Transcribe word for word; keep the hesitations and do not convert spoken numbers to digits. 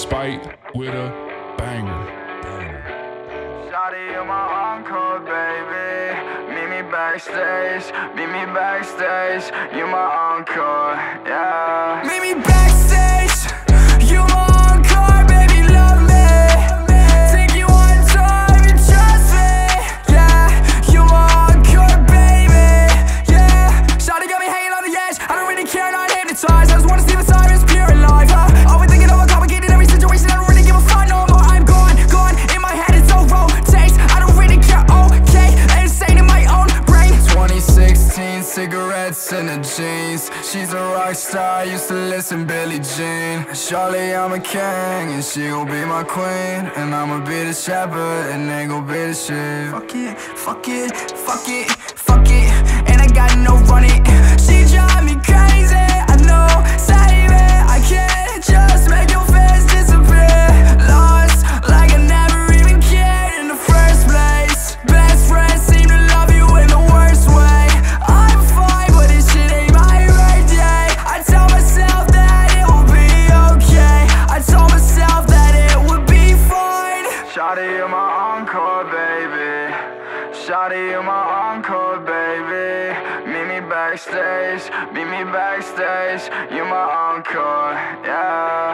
spike with a banger. Shawty, you're my encore, baby. Meet me backstage, meet me backstage. You're my encore, yeah. Meet me backstage, you're my encore, baby. Love me, take you one time and trust me, yeah. You're my encore, baby, yeah. Shawty got me hanging on the edge. I don't really care, not hypnotized. I just wanna see the time is pure and live, huh? Cigarettes and her jeans, she's a rock star, used to listen Billie Jean. Charlie, I'm a king, and she gon' be my queen. And I'ma be the shepherd, and they gon' be the sheep. Fuck it, fuck it, fuck it, fuck it. And I got no running. She drive me crazy, I know, save it. I can't just make your face disappear. Lost, like I never even cared in the first place. Best friends seem to love you in the worst way. Shawty, you're my encore, baby. Shawty, you're my encore, baby. Meet me backstage, meet me backstage. You're my encore, yeah.